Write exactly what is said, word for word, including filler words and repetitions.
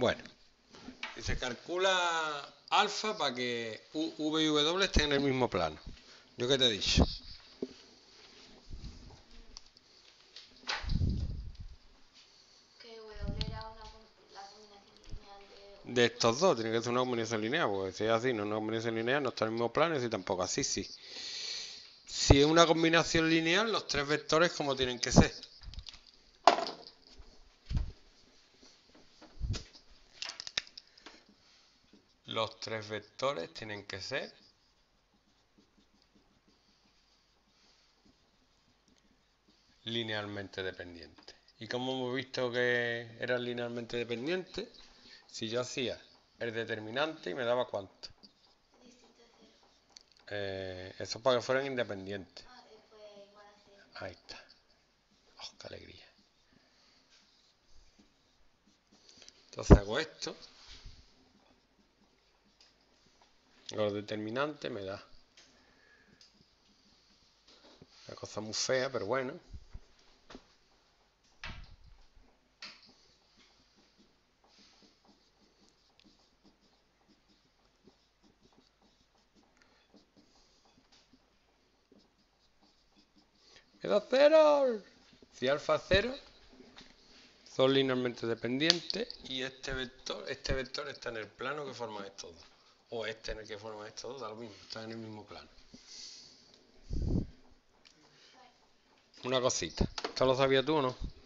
Bueno, se calcula alfa para que V y W estén en el mismo plano. Yo que te he dicho. Que W era una, la combinación lineal de... de estos dos, tiene que ser una combinación lineal, porque si es así, no es una combinación lineal, no está en el mismo plano, y si tampoco así, sí. Si es una combinación lineal, los tres vectores como tienen que ser. Los tres vectores tienen que ser linealmente dependientes. ¿Y cómo hemos visto que eran linealmente dependientes? Si yo hacía el determinante y me daba cuánto. Eh, eso para que fueran independientes. Ahí está. ¡Oh, qué alegría! Entonces hago esto. Los determinantes me da una cosa muy fea, pero bueno. Me da cero. Si alfa es cero, son linealmente dependientes y este vector, este vector está en el plano que forman estos dos. O este en el que forma esto, todo da lo mismo, está en el mismo plano. Una cosita, ¿esto lo sabías tú o no?